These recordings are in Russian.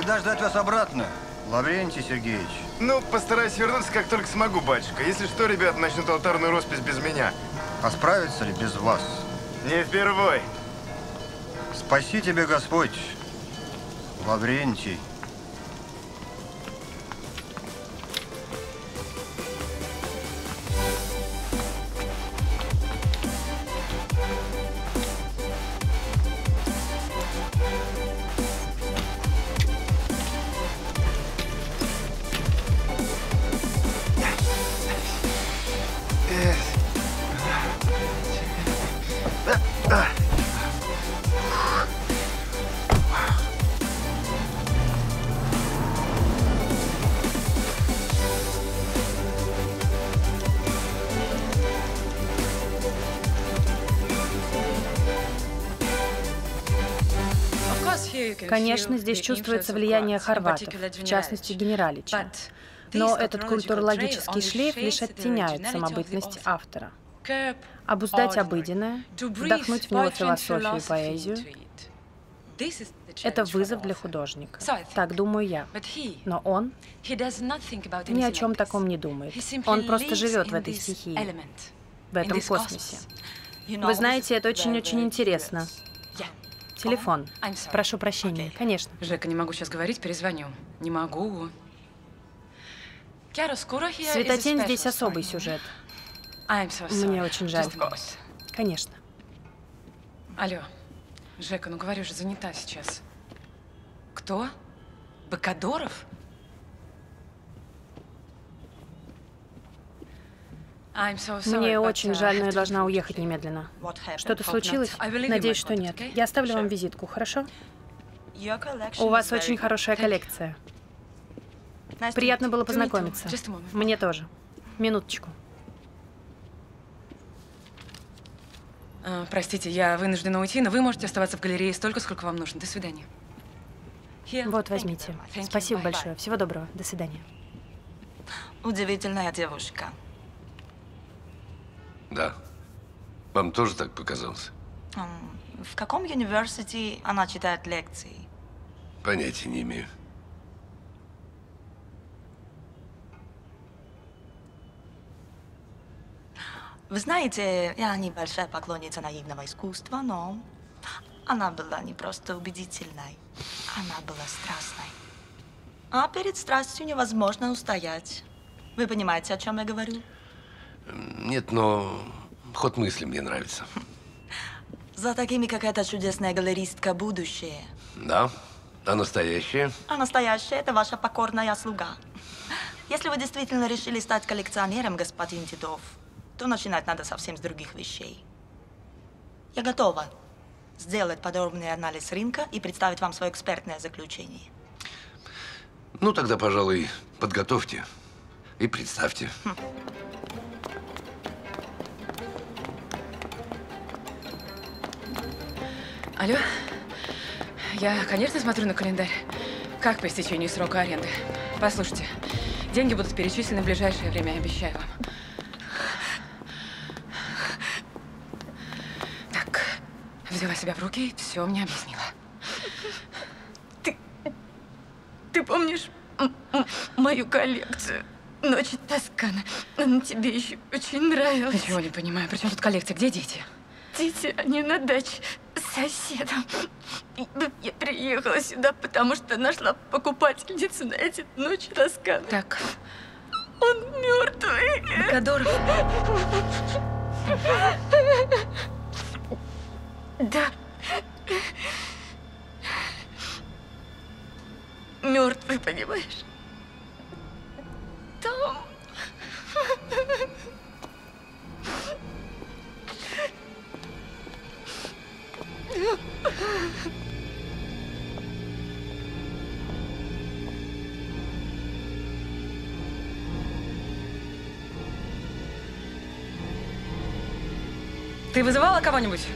Когда ждать вас обратно, Лаврентий Сергеевич? Ну, постараюсь вернуться, как только смогу, батюшка. Если что, ребята начнут алтарную роспись без меня. А справится ли без вас? Не впервой. Спаси тебе Господь, Лаврентий. Конечно, здесь чувствуется влияние хорватов, в частности Генералича. Но этот культурологический шлейф лишь оттеняет самобытность автора. Обуздать обыденное, вдохнуть в него философию и поэзию – это вызов для художника. Так думаю я. Но он ни о чем таком не думает. Он просто живет в этой стихии, в этом космосе. Вы знаете, это очень-очень интересно. Телефон. Прошу прощения. Конечно. Жека, не могу сейчас говорить, перезвоню. Не могу. Светотень здесь особый сюжет. Мне очень жаль. Конечно. Алло. Жека, ну говорю же, занята сейчас. Кто? Быкадоров? Мне очень жаль, но я должна уехать немедленно. Что-то случилось? Надеюсь, что нет. Я оставлю вам визитку, хорошо? У вас очень хорошая коллекция. Приятно было познакомиться. Мне тоже. Минуточку. Простите, я вынуждена уйти, но вы можете оставаться в галерее столько, сколько вам нужно. До свидания. Вот, возьмите. Спасибо большое. Всего доброго. До свидания. Удивительная девушка. Да. Вам тоже так показалось? В каком университете она читает лекции? Понятия не имею. Вы знаете, я небольшая поклонница наивного искусства, но она была не просто убедительной, она была страстной. А перед страстью невозможно устоять. Вы понимаете, о чем я говорю? Нет, но ход мысли мне нравится. За такими какая-то чудесная галеристка будущее. Да. А настоящее? А настоящее – это ваша покорная слуга. Если вы действительно решили стать коллекционером, господин Титов, то начинать надо совсем с других вещей. Я готова сделать подробный анализ рынка и представить вам свое экспертное заключение. Ну, тогда, пожалуй, подготовьте и представьте. Алло, я, конечно, смотрю на календарь, как по истечению срока аренды. Послушайте, деньги будут перечислены в ближайшее время, обещаю вам. Так, взяла себя в руки и все мне объяснила. Ты помнишь мою коллекцию «Ночь Тоскана»? Она тебе еще очень нравилась. Ничего не понимаю, при чем тут коллекция? Где дети? Дети, они на даче. Соседом. Я приехала сюда, потому что нашла покупательницу на эти «Ночь Тосканы». Так. Он мертвый. Быкадоров. Да. Мертвый, понимаешь? Там. Ты вызывала кого-нибудь?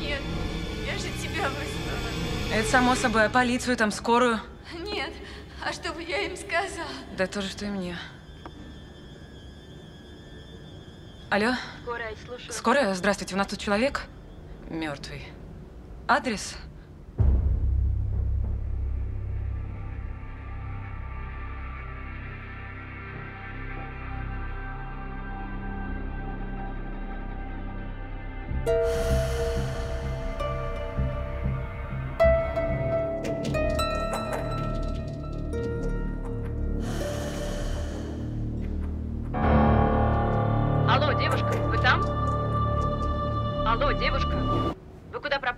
Нет, я же тебя вызвала. Это само собой, а полицию, там, скорую? Нет, а что бы я им сказала? Да то же, что и мне. Алло? Скорая, слушаю. Скорая? Здравствуйте, у нас тут человек мертвый. Адрес?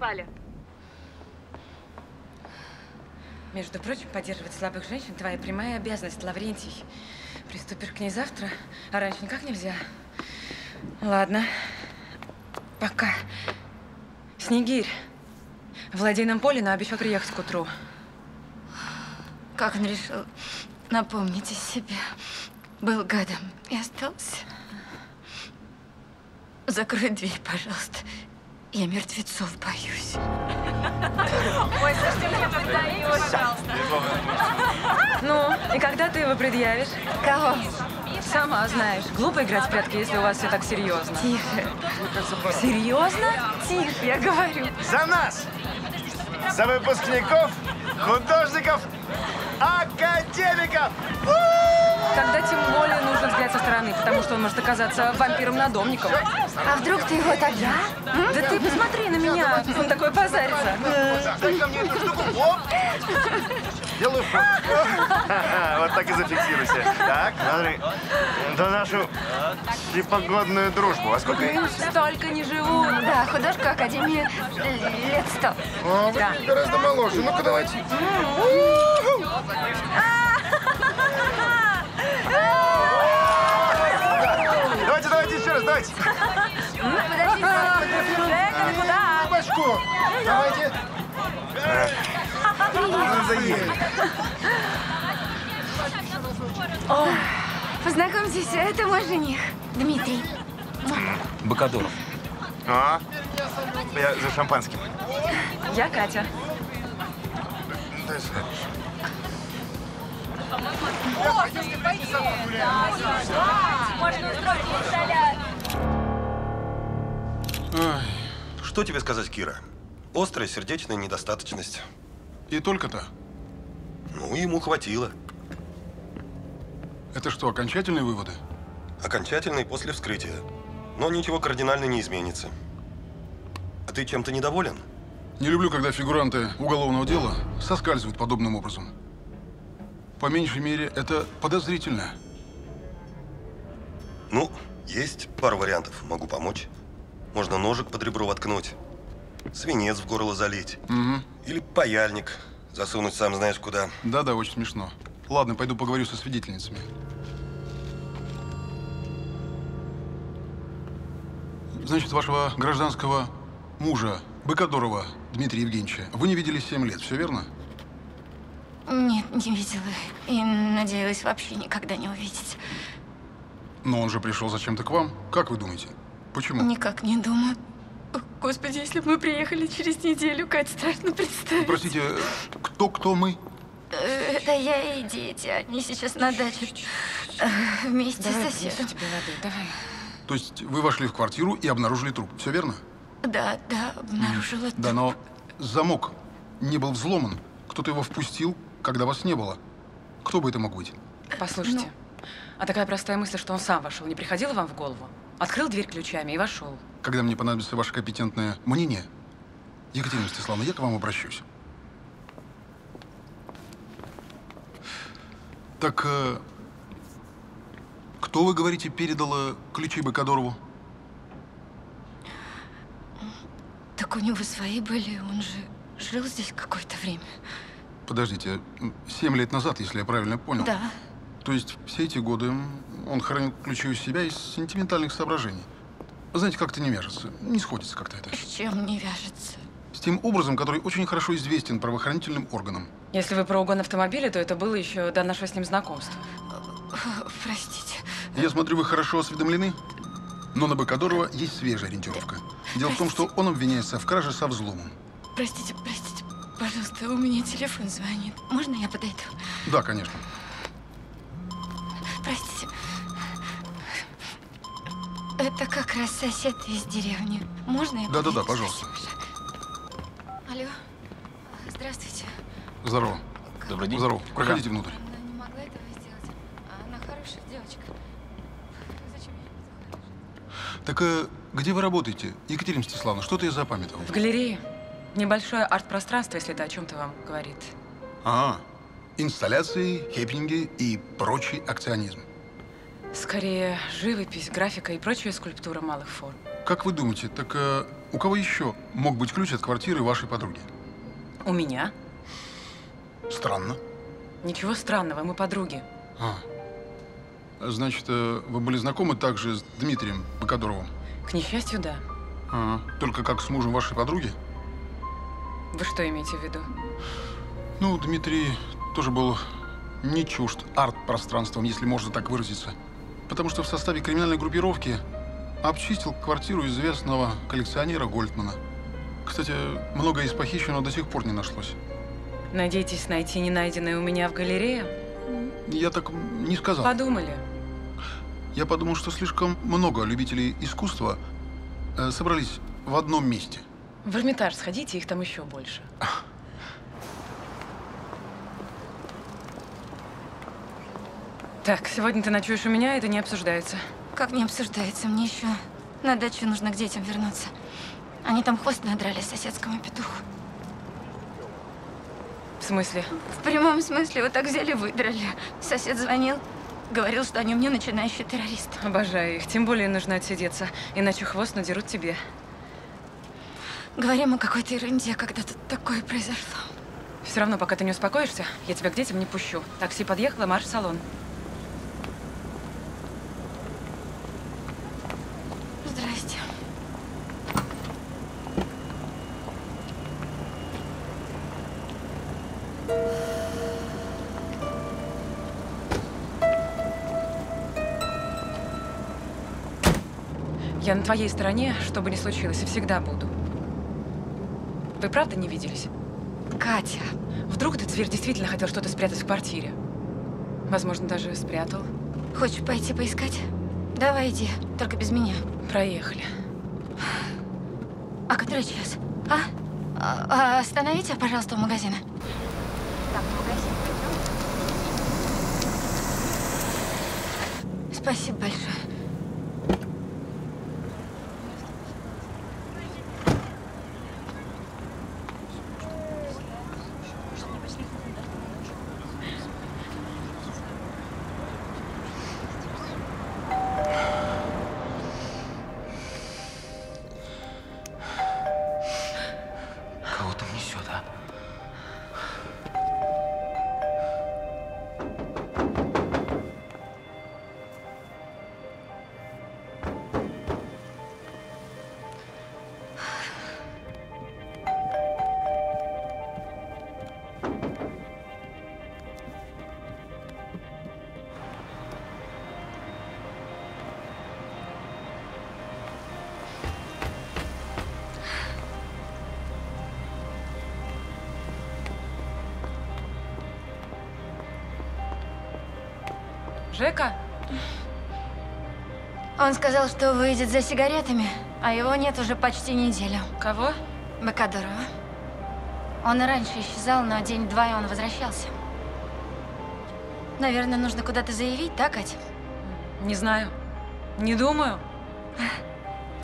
пропали. Между прочим, поддерживать слабых женщин – твоя прямая обязанность, Лаврентий. Приступишь к ней завтра, а раньше никак нельзя. Ладно, пока. Снегирь в ладейном поле наобещал приехать к утру. Как он решил напомнить о себе. Был гадом и остался. Закрой дверь, пожалуйста. Я мертвецов боюсь. Ой, слушайте, мне тут даёшь, пожалуйста. Ну, и когда ты его предъявишь? Кого? Сама знаешь. Глупо играть в прятки, если у вас все так серьезно. Тише. Серьезно? Тише, я говорю. За нас! За выпускников, художников, академиков! Тогда тем более нужно взгляд со стороны, потому что он может оказаться вампиром-надомником. А вдруг ты его тогда? Да ты посмотри на меня, он такой позарится. Дай-ка мне эту штуку. Оп! Делаю фото. Вот так и зафиксируйся. Так, смотри. Это нашу непогодную дружбу. А сколько ей? Столько не живу. Да, художка академии лет 100. А, вы гораздо моложе. Ну-ка, давайте. Давайте, давайте, еще раз, давайте. Подождите, Жека, ты куда? Башку. Давайте. Познакомьтесь, это мой жених, Дмитрий. Быкадоров. А? Я за шампанским. Я Катя. Можно пойти, да, можно устроить инсталляцию. Что тебе сказать, Кира? Острая сердечная недостаточность. И только-то? Ну, ему хватило. Это что, окончательные выводы? Окончательные после вскрытия. Но ничего кардинально не изменится. А ты чем-то недоволен? Не люблю, когда фигуранты уголовного дела соскальзывают подобным образом. По меньшей мере, это подозрительно. Ну, есть пару вариантов. Могу помочь. Можно ножик под ребро воткнуть, свинец в горло залить. Угу. Или паяльник засунуть сам знаешь куда. Да-да, очень смешно. Ладно, пойду поговорю со свидетельницами. Значит, вашего гражданского мужа, Быкадорова Дмитрия Евгеньевича, вы не видели 7 лет, все верно? Нет, не видела. И надеялась вообще никогда не увидеть. Но он же пришел зачем-то к вам. Как вы думаете? Почему? Никак не думаю. О, Господи, если бы мы приехали через неделю, Кать, страшно представить. Простите, кто мы? Это я и дети. Они сейчас на даче. Вместе с соседом. Давай. То есть вы вошли в квартиру и обнаружили труп. Все верно? Да, да, обнаружила труп. Да, но замок не был взломан. Кто-то его впустил, когда вас не было. Кто бы это мог быть? Послушайте, а такая простая мысль, что он сам вошел, не приходила вам в голову? Открыл дверь ключами и вошел. Когда мне понадобится ваше компетентное мнение, Екатерина Мстиславовна, я к вам обращусь. Так, кто, вы говорите, передала ключи Быкадорову? Так у него свои были, он же жил здесь какое-то время. Подождите, 7 лет назад, если я правильно понял? Да. То есть все эти годы он хранил ключи у себя из сентиментальных соображений. Знаете, как-то не вяжется, не сходится как-то это. С чем не вяжется? С тем образом, который очень хорошо известен правоохранительным органам. Если вы про угон автомобиля, то это было еще до нашего с ним знакомства. Простите. Я смотрю, вы хорошо осведомлены, но на Быкадорова есть свежая ориентировка. Дело в том, что он обвиняется в краже со взломом. Простите, простите, пожалуйста, у меня телефон звонит. Можно я подойду? Да, конечно. Простите. Это как раз сосед из деревни. Можно я подойду? Да-да-да, пожалуйста. Алло. Здравствуйте. Здорово. Добрый день. Здорово. Проходите внутрь. Она не могла этого сделать. Она хорошая девочка. Зачем ей? Так, где вы работаете, Екатерина Мстиславовна? Что-то я запамятовал. В галерее. Небольшое арт-пространство, если это о чем-то вам говорит. А, инсталляции, хеппинги и прочий акционизм. Скорее, живопись, графика и прочая скульптура малых форм. Как вы думаете, так У кого еще мог быть ключ от квартиры вашей подруги? У меня. Странно. Ничего странного, мы подруги. А. Значит, вы были знакомы также с Дмитрием Быкадоровым? К несчастью, да. А, только как с мужем вашей подруги? Вы что имеете в виду? Ну, Дмитрий тоже был не чужд арт-пространством, если можно так выразиться. Потому что в составе криминальной группировки обчистил квартиру известного коллекционера Гольдмана. Кстати, многое из похищенного до сих пор не нашлось. Надеетесь найти ненайденное у меня в галерее? Я так не сказал. Подумали? Я подумал, что слишком много любителей искусства собрались в одном месте. В Эрмитаж сходите, их там еще больше. Так, сегодня ты ночуешь у меня, это не обсуждается. Как не обсуждается? Мне еще на дачу нужно к детям вернуться. Они там хвост надрали соседскому петуху. В смысле? В прямом смысле. Вот так взяли, выдрали. Сосед звонил, говорил, что они мне начинающие террористы. Обожаю их. Тем более нужно отсидеться, иначе хвост надерут тебе. Говорим о какой-то ерунде, когда тут такое произошло. Все равно, пока ты не успокоишься, я тебя к детям не пущу. Такси подъехало, марш в салон. Здрасте. Я на твоей стороне, что бы ни случилось, и всегда буду. Вы правда не виделись? Катя, вдруг этот зверь действительно хотел что-то спрятать в квартире? Возможно, даже спрятал. Хочешь пойти поискать? Давай иди, только без меня. Проехали. А который час? А остановите, пожалуйста, у магазина. Так, в магазин пойдем. Спасибо большое. Жека? Он сказал, что выйдет за сигаретами, а его нет уже почти неделю. Кого? Быкадорова. Он и раньше исчезал, но день-два и он возвращался. Наверное, нужно куда-то заявить, да, Катя? Не знаю. Не думаю.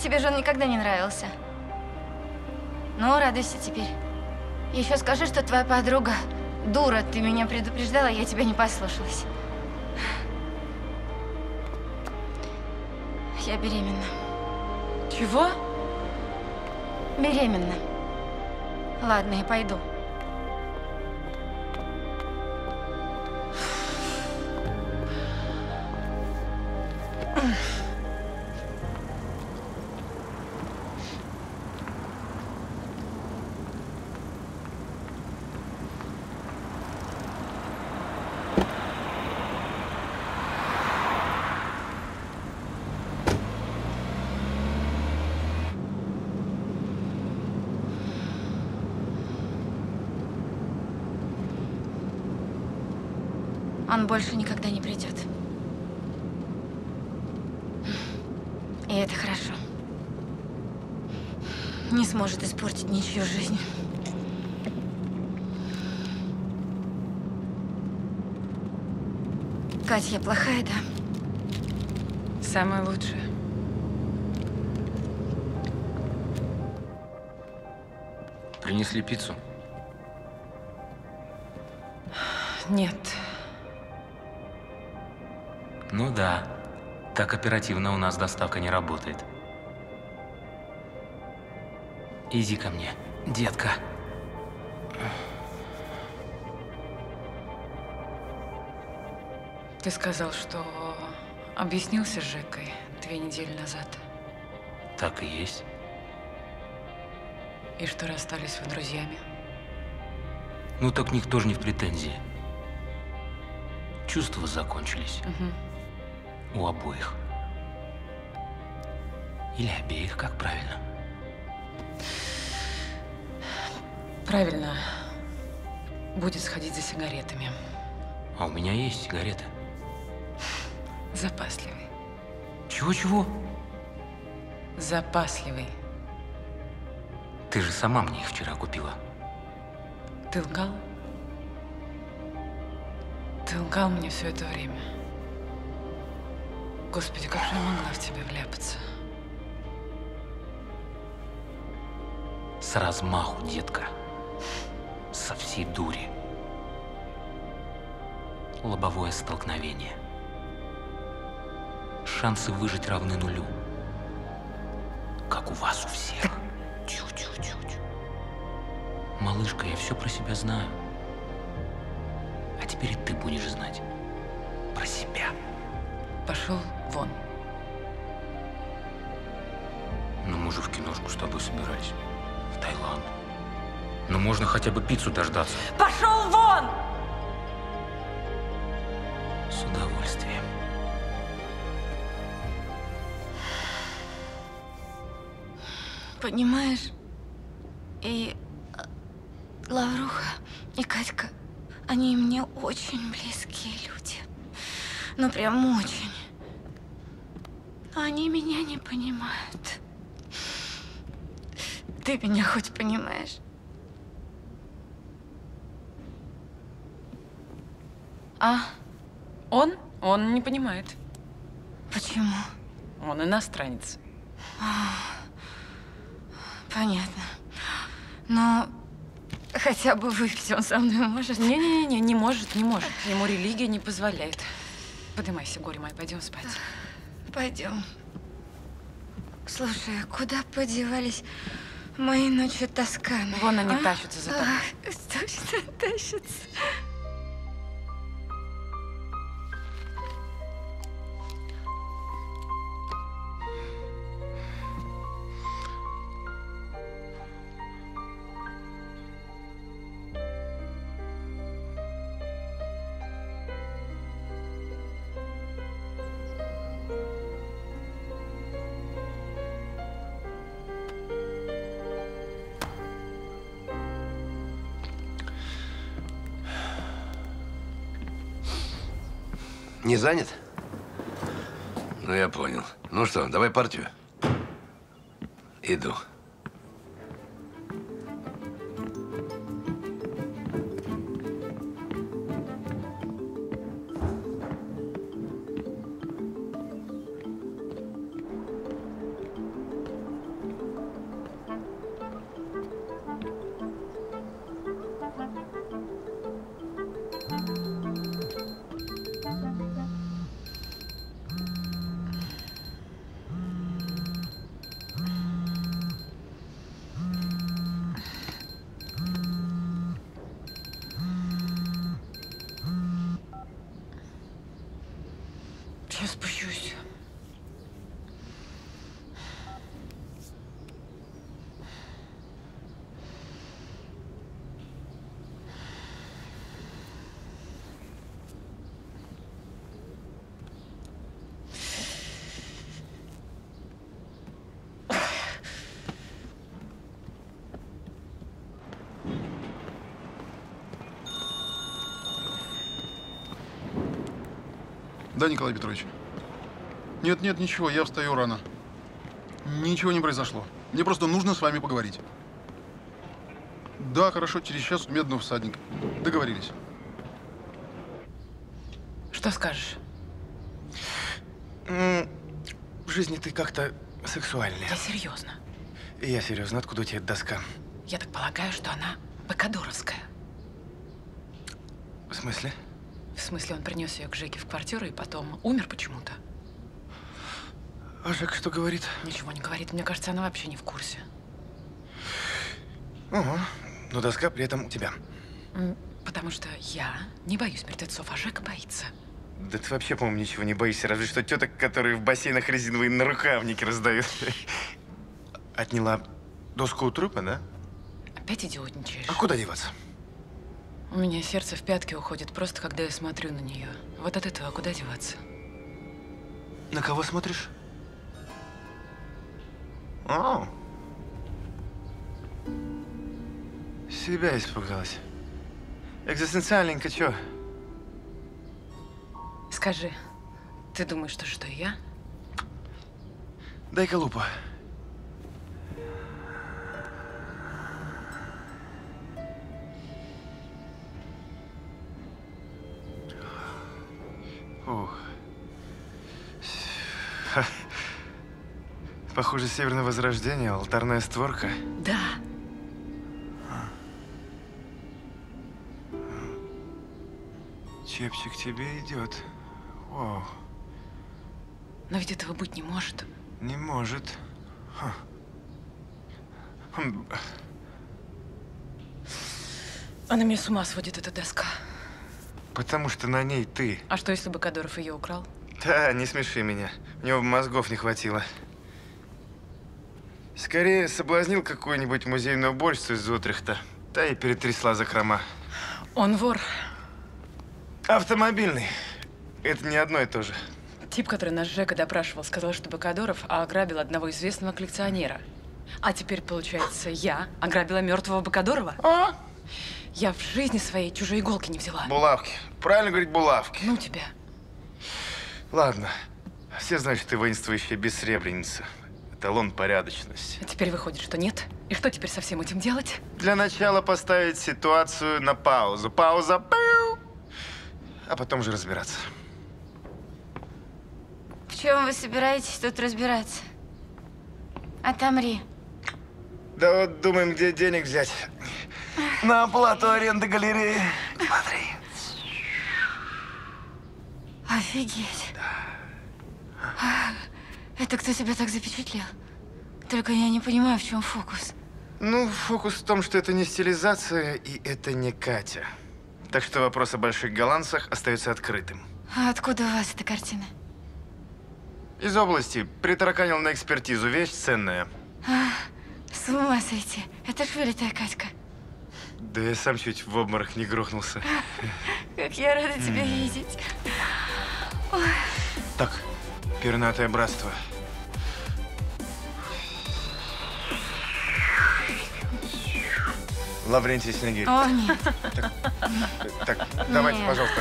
Тебе же он никогда не нравился. Ну, радуйся теперь. Еще скажи, что твоя подруга дура, ты меня предупреждала, я тебя не послушалась. Я беременна. Чего? Беременна. Ладно, я пойду. Он больше никогда не придет. И это хорошо. Не сможет испортить ничью жизнь. Катя, я плохая, да? Самая лучшая. Принесли пиццу? Нет. Ну да, так оперативно у нас доставка не работает. Иди ко мне, детка. Ты сказал, что объяснился с Жекой 2 недели назад. Так и есть. И что расстались вы друзьями? Ну так никто же не в претензии. Чувства закончились. Угу. У обоих. Или обеих, как правильно? Правильно. Будет сходить за сигаретами. А у меня есть сигареты. Запасливый. Чего-чего? Запасливый. Ты же сама мне их вчера купила. Ты лгал? Ты лгал мне все это время. Господи, как же я могла в тебя вляпаться? С размаху, детка. Со всей дури. Лобовое столкновение. Шансы выжить равны нулю. Как у вас у всех. Чуть-чуть. Малышка, я все про себя знаю. А теперь и ты будешь знать. Про себя. Пошел вон. Ну, мы же в киношку с тобой собирались. В Таиланд. Ну, можно хотя бы пиццу дождаться. Пошел вон! С удовольствием. Понимаешь, и Лавруха, и Катька, они мне очень близкие люди. Ну, прям очень. Но они меня не понимают. Ты меня хоть понимаешь? А? Он не понимает. Почему? Он иностранец. Понятно. Но хотя бы выпить он со мной может? Не-не-не, не может. Ему религия не позволяет. Поднимайся, горе мое, пойдем спать. Пойдем. Слушай, куда подевались мои ночью Тосканы? Вон они тащатся за тобой. Точно тащатся. Не занят? Ну, я понял. Ну что, давай партию. Иду. Да, Николай Петрович? Нет, ничего, я встаю рано. Ничего не произошло. Мне просто нужно с вами поговорить. Да, хорошо, через час у Медного всадника. Договорились. Что скажешь? В жизни ты как-то сексуальная. Ты серьезно? Я серьезно. Откуда у тебя эта доска? Я так полагаю, что она быкадоровская. В смысле? В смысле, он принес ее к Жеке в квартиру и потом умер почему-то. А Жека что говорит? Ничего не говорит. Мне кажется, она вообще не в курсе. Ого. Но доска при этом у тебя. Потому что я не боюсь мертвецов, а Жека боится. Да ты вообще, по-моему, ничего не боишься, разве что теток, которые в бассейнах резиновые нарукавники раздают. Отняла доску у трупа, да? Опять идиотничаешь. А куда деваться? У меня сердце в пятки уходит, просто когда я смотрю на нее. Вот от этого куда деваться? На кого смотришь? О! Себя испугалась. Экзистенциальненько, чё? Скажи, ты думаешь, что я? Дай-ка лупу. Ух. Похоже, Северное Возрождение, алтарная створка. Да. Чепчик тебе идет. О. Но ведь этого быть не может. Не может. Ха. Она меня с ума сводит, эта доска. Потому что на ней ты. А что, если Быкадоров ее украл? Да, не смеши меня. У него мозгов не хватило. Скорее соблазнил какую-нибудь музейную уборщицу из Утрехта. Та и перетрясла закрома. Он вор. Автомобильный. Это не одно и то же. Тип, который наш Жека допрашивал, сказал, что Быкадоров ограбил одного известного коллекционера. А теперь, получается, я ограбила мертвого Быкадорова? А? Я в жизни своей чужой иголки не взяла. Булавки. Правильно говорить, булавки. Ну тебя. Ладно. Все знают, что ты воинствующая бессребреница. Эталон порядочности. А теперь выходит, что нет. И что теперь со всем этим делать? Для начала поставить ситуацию на паузу. Пауза. Пау! А потом же разбираться. В чем вы собираетесь тут разбираться? Отомри. Да вот думаем, где денег взять. На оплату аренды галереи. Смотри. Офигеть. Да. Это кто тебя так запечатлел? Только я не понимаю, в чем фокус. Ну, фокус в том, что это не стилизация и это не Катя. Так что вопрос о больших голландцах остается открытым. А откуда у вас эта картина? Из области. Притараканил на экспертизу. Вещь ценная. А, с ума сойти. Это ж вылитая Катька. Да я сам чуть в обморок не грохнулся. Как я рада тебя видеть. Так, пернатое братство. Лаврентий Снегирь. О, нет. Так, давайте, нет. Пожалуйста.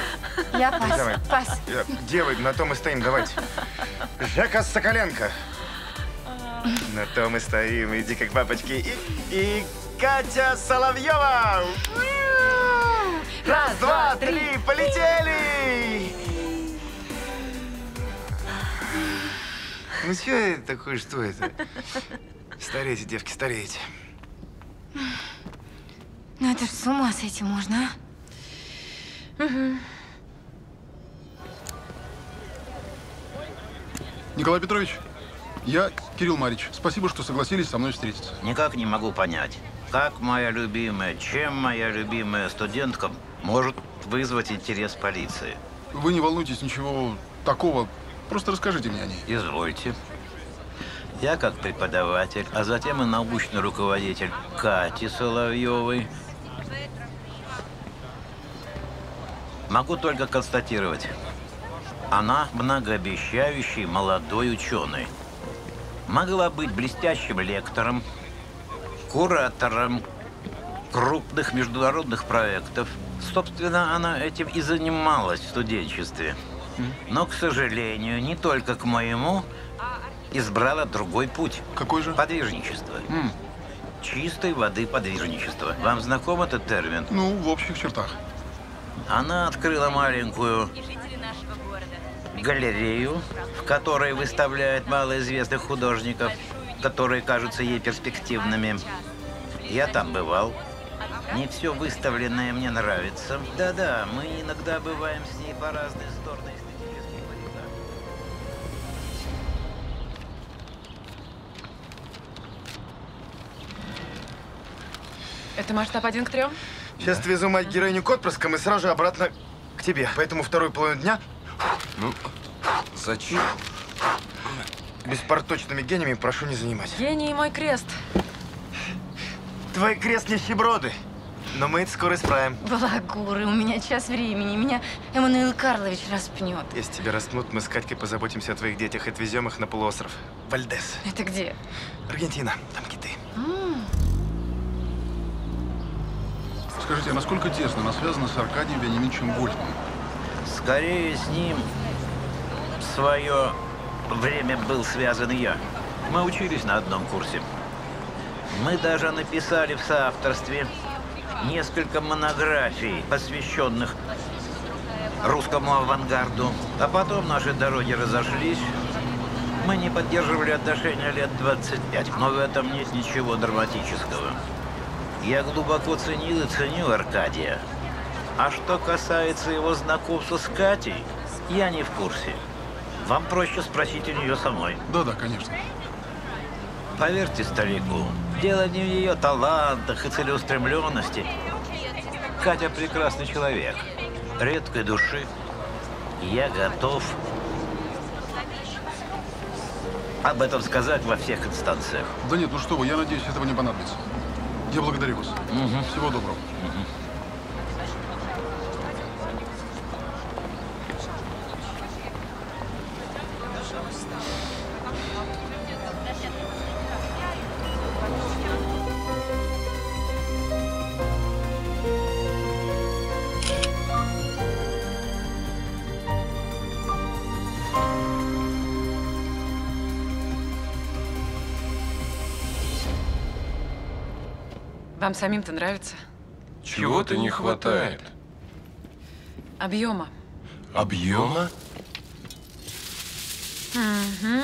Я пас. Давай. Пас. Где вы? На том и стоим, давайте. Жека Соколенко. На том и стоим. Иди как бабочки. И Катя Соловьева. Раз, два, три, полетели. Ну, что это такое, что это? Старейте, девки, старейте. Ну, это же с ума сойти можно, а? Угу. Николай Петрович, я Кирилл Марич. Спасибо, что согласились со мной встретиться. Никак не могу понять, как моя любимая, чем моя любимая студентка может вызвать интерес полиции. Вы не волнуйтесь, ничего такого. Просто расскажите мне о ней. Извольте. Я как преподаватель, а затем и научный руководитель Кати Соловьевой могу только констатировать, она многообещающий молодой ученый. Могла быть блестящим лектором, куратором крупных международных проектов. Собственно, она этим и занималась в студенчестве. Но, к сожалению, не только к моему, избрала другой путь. Какой же? Подвижничество. Чистой воды подвижничество. Вам знаком этот термин? Ну, в общих чертах. Она открыла маленькую галерею, в которой выставляет малоизвестных художников, которые кажутся ей перспективными. Я там бывал. Не все выставленное мне нравится. Да-да, мы иногда бываем с ней по разные стороны. Это масштаб 1 к 3? Сейчас да. Везу мать героиню к отпрыскам и сразу же обратно к тебе. Поэтому вторую половину дня… Ну, зачем? Беспорточными гениями прошу не занимать. Гений мой крест. Твой крест нищеброды. Но мы это скоро исправим. Балагуры, у меня час времени. Меня Эммануил Карлович распнет. Если тебя распнут, мы с Катькой позаботимся о твоих детях и отвезем их на полуостров. Вальдес. Это где? Аргентина. Там киты. Скажите, а насколько тесно она связана с Аркадием Венимичем Гульдом? Скорее с ним в свое время был связан я. Мы учились на одном курсе. Мы даже написали в соавторстве несколько монографий, посвященных русскому авангарду. А потом наши дороги разошлись. Мы не поддерживали отношения лет 25, но в этом нет ничего драматического. Я глубоко ценил и ценю Аркадия. А что касается его знакомства с Катей, я не в курсе. Вам проще спросить у нее самой. Да-да, конечно. Поверьте старику, дело не в ее талантах и целеустремленности. Катя прекрасный человек, редкой души. Я готов об этом сказать во всех инстанциях. Да нет, ну что вы, я надеюсь, этого не понадобится. Я благодарю вас. Угу. Всего доброго. Угу. Вам самим-то нравится? Чего-то не хватает. Объема. Объема? Угу.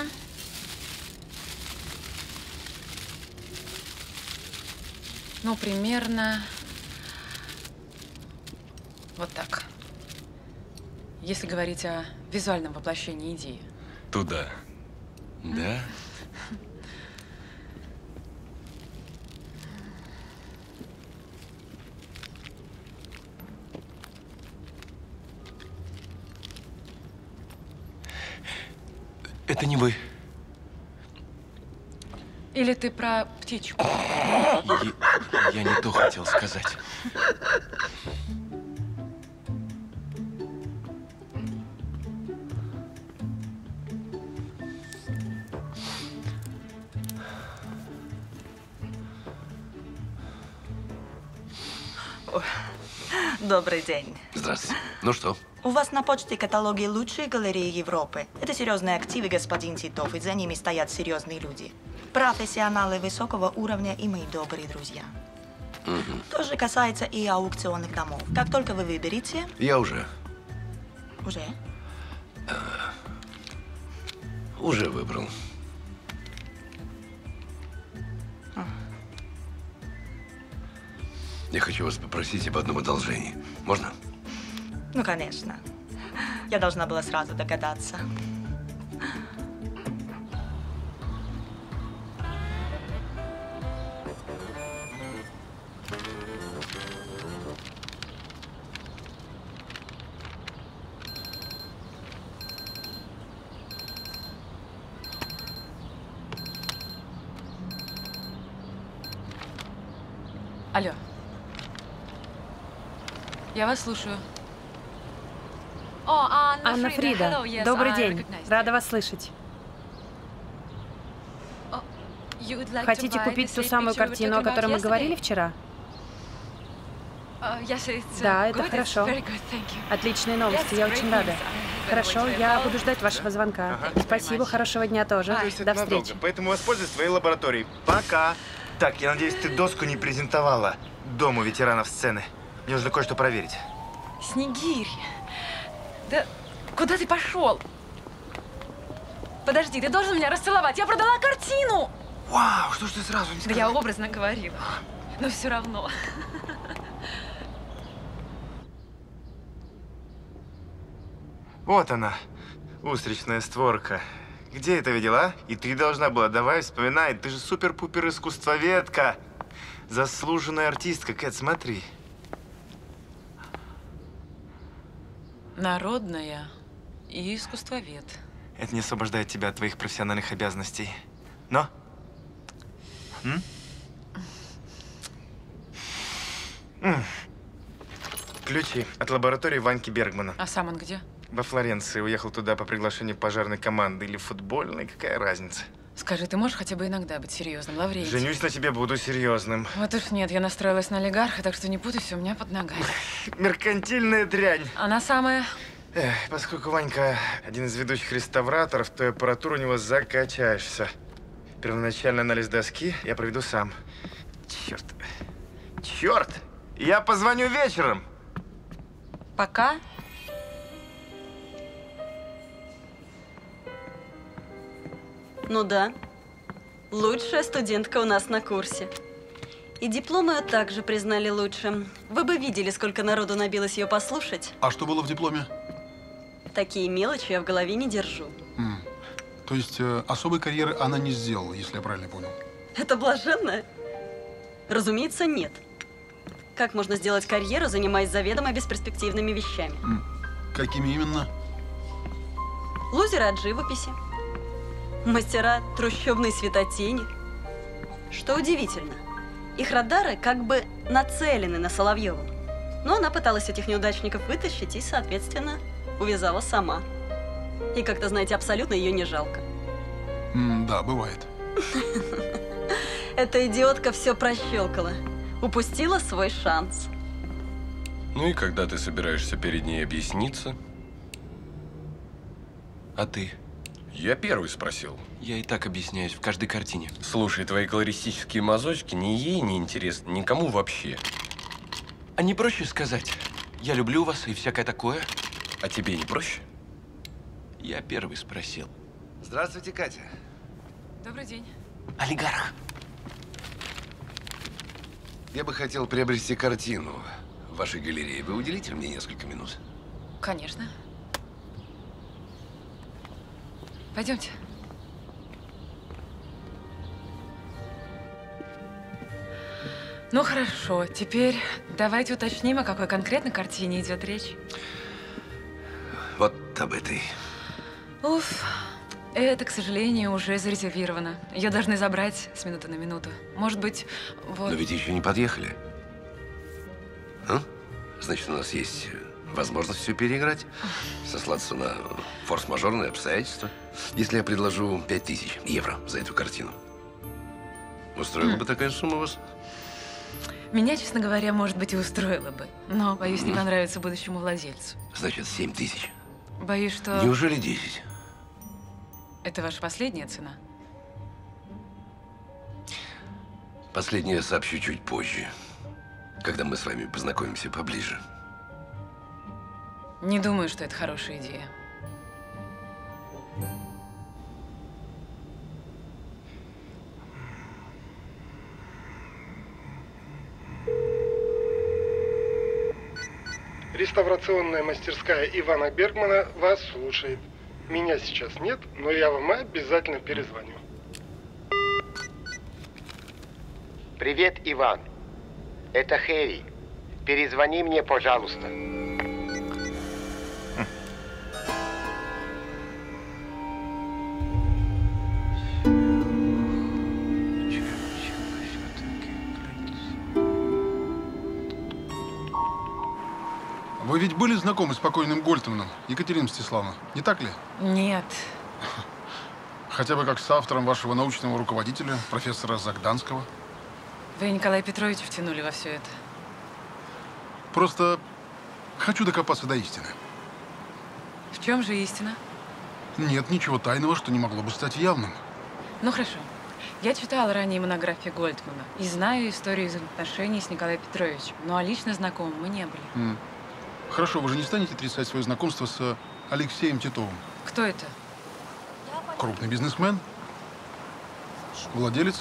Ну, примерно вот так. Если говорить о визуальном воплощении идеи. Туда. Да? Это не вы. Или ты про птичку? Я не то хотел сказать. Добрый день. Здравствуйте. Ну что? У вас на почте каталоги лучшей галереи Европы. Это серьезные активы, господин Титов, и за ними стоят серьезные люди. Профессионалы высокого уровня и мои добрые друзья. Угу. То же касается и аукционных домов. Как только вы выберете… Я уже. Уже? Уже выбрал. Я хочу вас попросить об одном одолжении. Можно? Ну, конечно. Я должна была сразу догадаться. Алло. Я вас слушаю. Анна Фрида. Добрый день. Рада вас слышать. Хотите купить ту самую картину, о которой мы говорили вчера? Да, это хорошо. Отличные новости, я очень рада. Хорошо, я буду ждать вашего звонка. Спасибо, хорошего дня тоже. До встречи. Поэтому воспользуюсь твоей лабораторией. Пока. Так, я надеюсь, ты доску не презентовала Дому ветеранов сцены. Мне нужно кое-что проверить. Снегирь. Да куда ты пошел? Подожди, ты должен меня расцеловать. Я продала картину! Вау, что ж ты сразу не сказала? Да я образно говорила. Но все равно. Вот она, устричная створка. Где это видела? И ты должна была. Давай, вспоминай. Ты же супер-пупер искусствоведка. Заслуженная артистка, Кэт, смотри. Народная и искусствовед. Это не освобождает тебя от твоих профессиональных обязанностей. Но? Ключи от лаборатории Ваньки Бергмана. А сам он где? Во Флоренции. Уехал туда по приглашению пожарной команды или футбольной. Какая разница? Скажи, ты можешь хотя бы иногда быть серьезным, Лаврентий? Женюсь на тебе, буду серьезным. Вот уж нет, я настроилась на олигарха, так что не путайся у меня под ногами. Меркантильная дрянь. Она самая. Поскольку Ванька один из ведущих реставраторов, то аппаратуру у него закачаешься. Первоначальный анализ доски я проведу сам. Черт. Черт! Я позвоню вечером. Пока. Ну да, лучшая студентка у нас на курсе. И диплом ее также признали лучшим. Вы бы видели, сколько народу набилось ее послушать. А что было в дипломе? Такие мелочи я в голове не держу. То есть особой карьеры она не сделала, если я правильно понял? Это блаженно? Разумеется, нет. Как можно сделать карьеру, занимаясь заведомо бесперспективными вещами? Какими именно? Лузеры от живописи. Мастера трущобной светотени. Что удивительно, их радары как бы нацелены на Соловьеву. Но она пыталась этих неудачников вытащить и, соответственно, увязала сама. И как-то, знаете, абсолютно ее не жалко. Да, бывает. Эта идиотка все прощелкала. Упустила свой шанс. Ну и когда ты собираешься перед ней объясниться? А ты? Я первый спросил. Я и так объясняюсь в каждой картине. Слушай, твои колористические мазочки ни ей не интересны, никому вообще. А не проще сказать, я люблю вас и всякое такое? А тебе не проще? Я первый спросил. Здравствуйте, Катя. Добрый день. Олигарх. Я бы хотел приобрести картину в вашей галерее. Вы уделите мне несколько минут? Конечно. Пойдемте. Ну хорошо, теперь давайте уточним, о какой конкретно картине идет речь. Вот об этой. Уф, это, к сожалению, уже зарезервировано. Ее должны забрать с минуты на минуту. Может быть, вот… Но ведь еще не подъехали. А? Значит, у нас есть… возможность все переиграть, сослаться на форс-мажорные обстоятельства. Если я предложу 5000 евро за эту картину, устроила бы такая сумма вас? Меня, честно говоря, может быть, и устроила бы, но, боюсь, не понравится будущему владельцу. Значит, 7000. Боюсь, что… Неужели 10? Это ваша последняя цена? Последнюю я сообщу чуть позже, когда мы с вами познакомимся поближе. Не думаю, что это хорошая идея. Реставрационная мастерская Ивана Бергмана вас слушает. Меня сейчас нет, но я вам обязательно перезвоню. Привет, Иван. Это Хэви. Перезвони мне, пожалуйста. Вы ведь были знакомы с покойным Гольдманом, Екатерина Мстиславовна, не так ли? Нет. Хотя бы как с автором вашего научного руководителя, профессора Загданского. Вы, Николай Петрович, втянули во все это. Просто хочу докопаться до истины. В чем же истина? Нет ничего тайного, что не могло бы стать явным. Ну хорошо. Я читала ранее монографии Гольдмана и знаю историю взаимоотношений с Николаем Петровичем, но лично знакомы мы не были. Хорошо, вы же не станете отрицать свое знакомство с Алексеем Титовым? Кто это? Крупный бизнесмен, владелец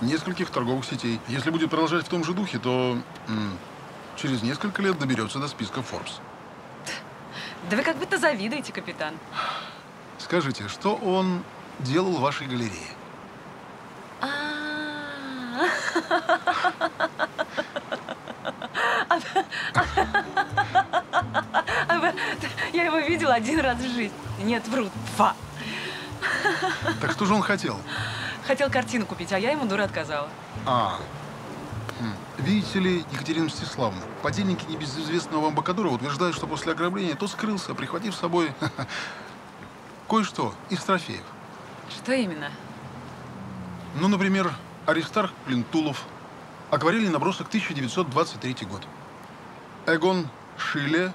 нескольких торговых сетей. Если будет продолжать в том же духе, то через несколько лет доберется до списка Forbes. Да вы как будто завидуете, капитан. Скажите, что он делал в вашей галерее? Я его видела один раз в жизни. Нет, врут. Два. Так что же он хотел? Хотел картину купить, а я ему, дура, отказала. А. Видите ли, Екатерина Мстиславовна, подельники небезызвестного вам Быкадорова утверждают, что после ограбления тот скрылся, прихватив с собой кое-что из трофеев. Что именно? Ну, например, Аристарх Лентулов. Акварельный набросок 1923 год. Эгон Шиле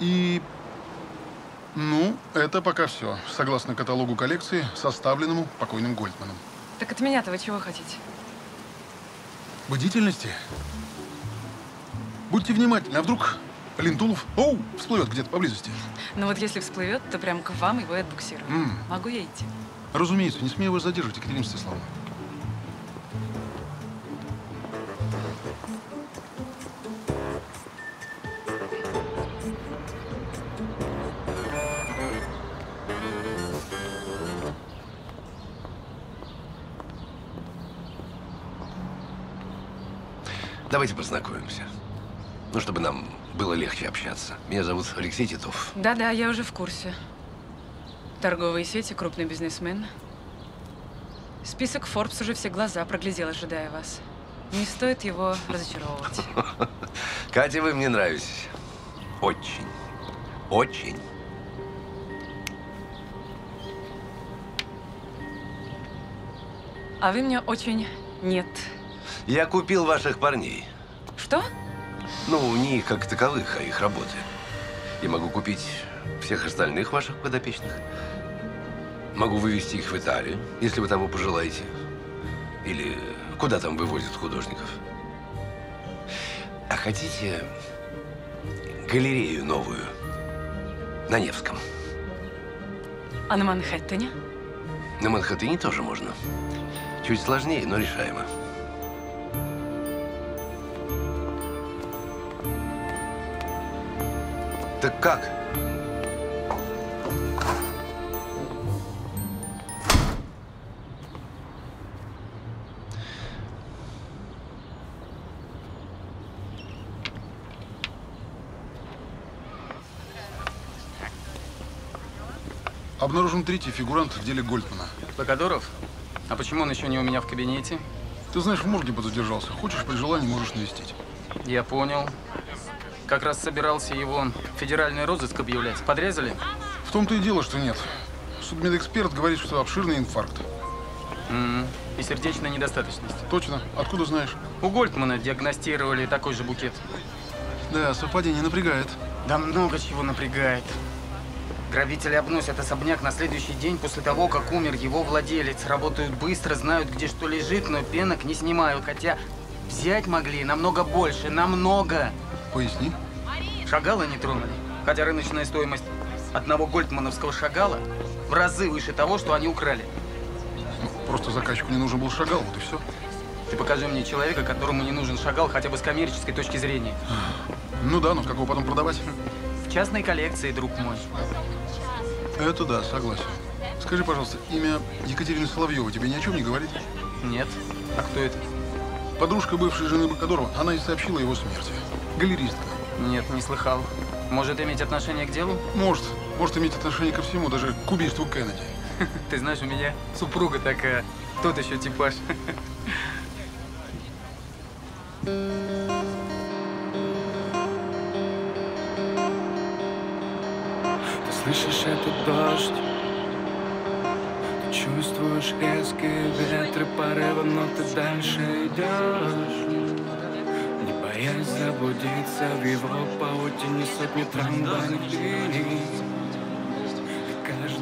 и… Ну, это пока все, согласно каталогу коллекции, составленному покойным Гольдманом. Так от меня-то вы чего хотите? Бдительности? Будьте внимательны, а вдруг Лентулов, оу, всплывет где-то поблизости? Ну вот если всплывет, то прям к вам его и отбуксирую. Могу я идти? Разумеется, не смею его задерживать, Екатерина Мстиславовна. Давайте познакомимся, ну, чтобы нам было легче общаться. Меня зовут Алексей Титов. Да-да, я уже в курсе. Торговые сети, крупный бизнесмен. Список Forbes уже все глаза проглядел, ожидая вас. Не стоит его разочаровывать. Катя, вы мне нравитесь. Очень. Очень. А вы мне очень нет. Я купил ваших парней. Что? Ну, не их как таковых, а их работы. Я могу купить всех остальных ваших подопечных. Могу вывести их в Италию, если вы того пожелаете. Или куда там вывозят художников. А хотите галерею новую на Невском? А на Манхэттене? На Манхэттене тоже можно. Чуть сложнее, но решаемо. Так как? Обнаружен третий фигурант в деле Гольдмана. Быкадоров? А почему он еще не у меня в кабинете? Ты знаешь, в морге подзадержался. Хочешь, при желании можешь навестить. Я понял. Как раз собирался его федеральный розыск объявлять. Подрезали? В том-то и дело, что нет. Судмедэксперт говорит, что обширный инфаркт. И сердечная недостаточность. Точно. Откуда знаешь? У Гольдмана диагностировали такой же букет. Да, совпадение напрягает. Да много чего напрягает. Грабители обносят особняк на следующий день после того, как умер его владелец. Работают быстро, знают, где что лежит, но пенок не снимают. Хотя взять могли намного больше, намного. Поясни. Шагала не тронули, хотя рыночная стоимость одного гольдмановского шагала в разы выше того, что они украли. Ну, просто заказчику не нужен был шагал, вот и все. Ты покажи мне человека, которому не нужен шагал хотя бы с коммерческой точки зрения. Ну да, но как его потом продавать? В частной коллекции, друг мой. Это да, согласен. Скажи, пожалуйста, имя Екатерины Соловьевой тебе ни о чем не говорит? Нет. А кто это? Подружка бывшей жены Быкадорова, она и сообщила его смерти. Галеристка. Нет, не слыхал. Может иметь отношение к делу? Может. Может иметь отношение ко всему, даже к убийству Кеннеди. Ты знаешь, у меня супруга такая. Тот еще типаж. Ты слышишь этот дождь? Ты чувствуешь резкие ветры, порывы, но ты дальше идешь. Я заблудиться в его паутине сотни трамвайных линий.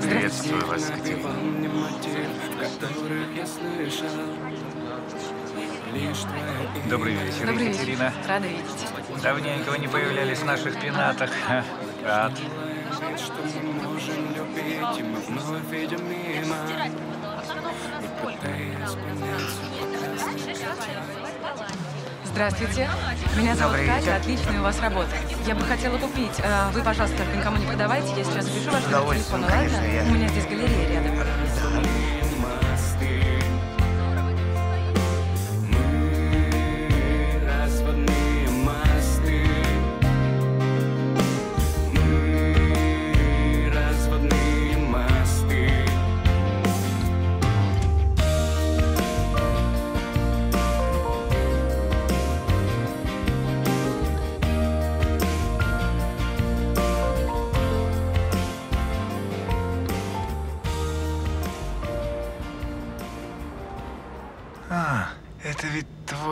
Приветствую вас, Екатерина. Добрый вечер, Екатерина. Рада видеть. Давненько вы не появлялись в наших пенатах. Рад. Здравствуйте. Меня зовут Катя. Отличная у вас работа. Я бы хотела купить. Вы, пожалуйста, только никому не продавайте. Я сейчас пишу ваш телефон. Ладно? У меня здесь галерея рядом. Мы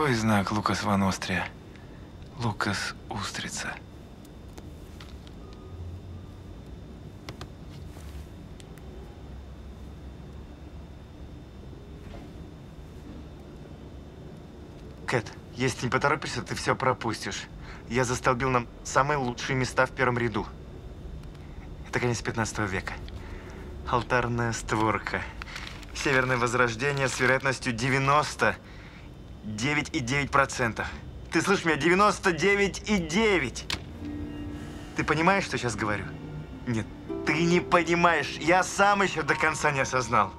Какой знак Лукас ван Острия? Лукас Устрица. Кэт, если не поторопишься, ты все пропустишь. Я застолбил нам самые лучшие места в первом ряду. Это конец 15 века. Алтарная створка. Северное Возрождение с вероятностью 99,9%. Ты слышишь меня? 99,9%! Ты понимаешь, что сейчас говорю? Нет, ты не понимаешь. Я сам еще до конца не осознал.